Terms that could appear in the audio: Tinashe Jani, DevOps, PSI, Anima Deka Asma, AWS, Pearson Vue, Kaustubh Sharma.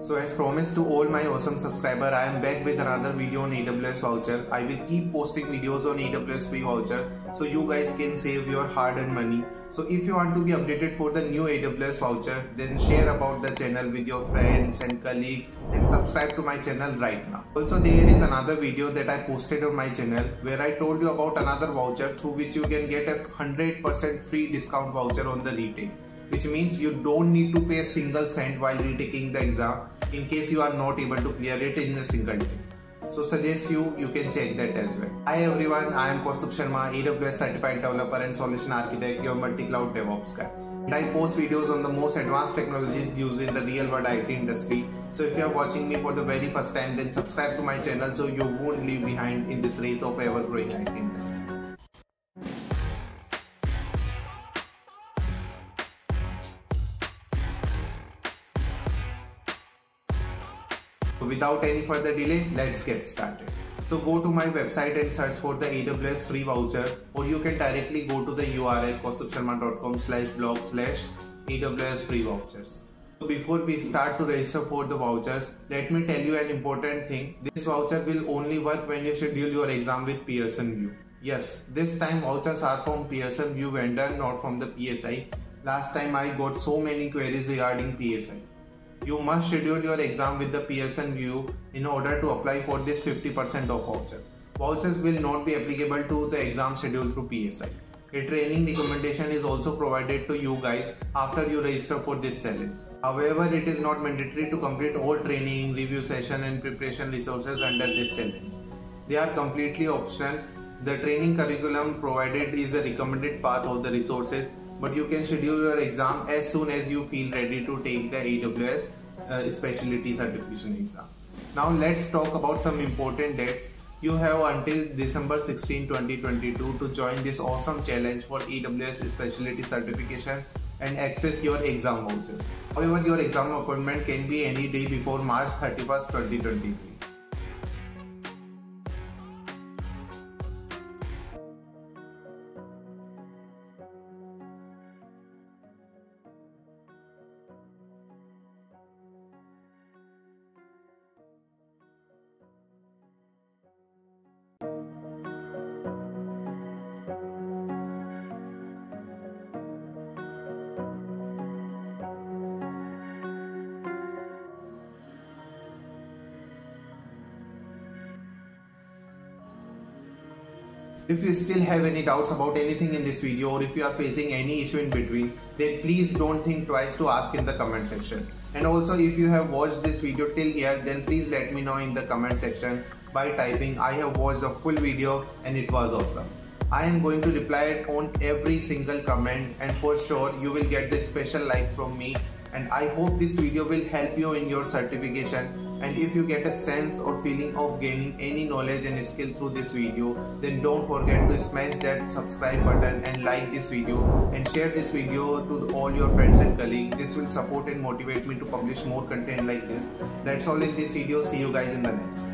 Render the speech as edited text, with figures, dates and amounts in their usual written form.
So as promised to all my awesome subscriber, I am back with another video on AWS voucher. I will keep posting videos on AWS Vue voucher so you guys can save your hard earned money. So if you want to be updated for the new AWS voucher, then share about the channel with your friends and colleagues and subscribe to my channel right now. Also, there is another video that I posted on my channel where I told you about another voucher through which you can get a 100% free discount voucher on the retake, which means you don't need to pay a single cent while retaking the exam in case you are not able to clear it in a single day. So suggest you can check that as well. Hi everyone, I am Kaustubh Sharma, AWS Certified Developer and Solution Architect, your multi-cloud DevOps guy. And I post videos on the most advanced technologies used in the real-world IT industry. So if you are watching me for the very first time, then subscribe to my channel so you won't leave behind in this race of ever-growing IT industry. Without any further delay, let's get started. So go to my website and search for the AWS free voucher, or you can directly go to the URL kaustubhsharma.com/blog/AWS free vouchers. So before we start to register for the vouchers, let me tell you an important thing. This voucher will only work when you schedule your exam with Pearson Vue. Yes, this time vouchers are from Pearson Vue vendor, not from the PSI. Last time I got so many queries regarding PSI. You must schedule your exam with the Pearson Vue in order to apply for this 50% off voucher. Vouchers will not be applicable to the exam schedule through PSI. A training recommendation is also provided to you guys after you register for this challenge. However, it is not mandatory to complete all training, review session and preparation resources under this challenge. They are completely optional. The training curriculum provided is a recommended path of the resources, but you can schedule your exam as soon as you feel ready to take the AWS specialty certification exam. Now let's talk about some important dates. You have until December 16, 2022 to join this awesome challenge for AWS specialty certification and access your exam vouchers. However, your exam appointment can be any day before March 31st, 2023. If you still have any doubts about anything in this video, or if you are facing any issue in between, then please don't think twice to ask in the comment section. And also, if you have watched this video till here, then please let me know in the comment section by typing "I have watched the full video and it was awesome." I am going to reply on every single comment, and for sure you will get this special like from me. And I hope this video will help you in your certification. And if you get a sense or feeling of gaining any knowledge and skill through this video, then don't forget to smash that subscribe button and like this video and share this video to all your friends and colleagues. This will support and motivate me to publish more content like this. That's all in this video. See you guys in the next one.